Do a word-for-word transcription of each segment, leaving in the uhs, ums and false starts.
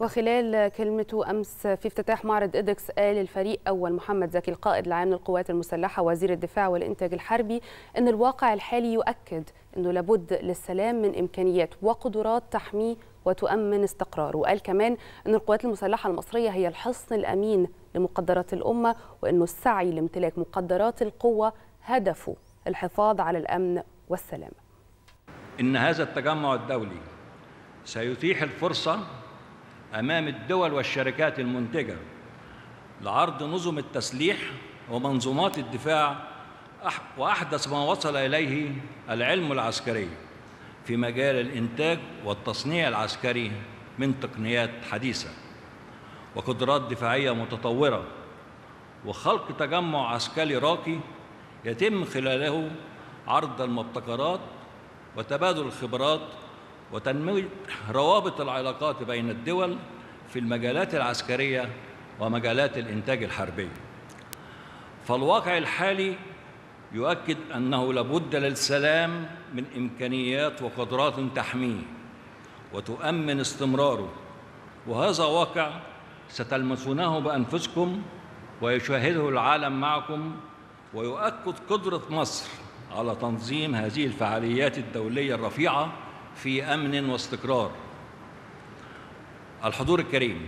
وخلال كلمته أمس في افتتاح معرض إدكس قال الفريق أول محمد زكي القائد العام للقوات المسلحة وزير الدفاع والإنتاج الحربي أن الواقع الحالي يؤكد أنه لابد للسلام من إمكانيات وقدرات تحميه وتؤمن استقراره. وقال كمان أن القوات المسلحة المصرية هي الحصن الأمين لمقدرات الأمة، وأنه السعي لامتلاك مقدرات القوة هدفه الحفاظ على الأمن والسلام. إن هذا التجمع الدولي سيتيح الفرصة أمام الدول والشركات المنتجة لعرض نظم التسليح ومنظومات الدفاع وأحدث ما وصل إليه العلم العسكري في مجال الإنتاج والتصنيع العسكري من تقنيات حديثة وقدرات دفاعية متطورة، وخلق تجمع عسكري راقي يتم خلاله عرض المبتكرات وتبادل الخبرات وتنمية روابط العلاقات بين الدول في المجالات العسكرية ومجالات الإنتاج الحربي. فالواقع الحالي يؤكد أنه لابد للسلام من إمكانيات وقدرات تحميه وتؤمن استمراره، وهذا واقع ستلمسونه بأنفسكم ويشاهده العالم معكم، ويؤكد قدرة مصر على تنظيم هذه الفعاليات الدولية الرفيعة في أمن واستقرار. الحضور الكريم،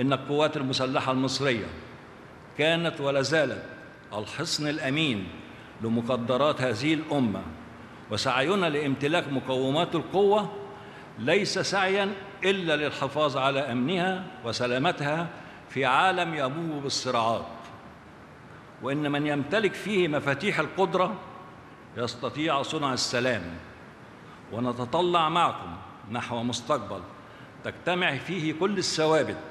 إن القوات المسلحة المصرية كانت ولا زالت الحصن الأمين لمقدرات هذه الأمة، وسعينا لامتلاك مقومات القوة ليس سعياً إلا للحفاظ على أمنها وسلامتها في عالم يبوب بالصراعات، وإن من يمتلك فيه مفاتيح القدرة يستطيع صنع السلام. ونتطلع معكم نحو مستقبل تجتمع فيه كل الثوابت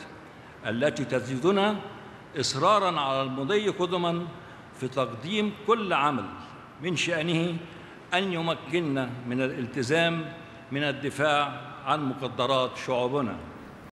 التي تزيدنا إصراراً على المضي قدماً في تقديم كل عمل من شأنه أن يمكننا من الالتزام من الدفاع عن مقدرات شعوبنا.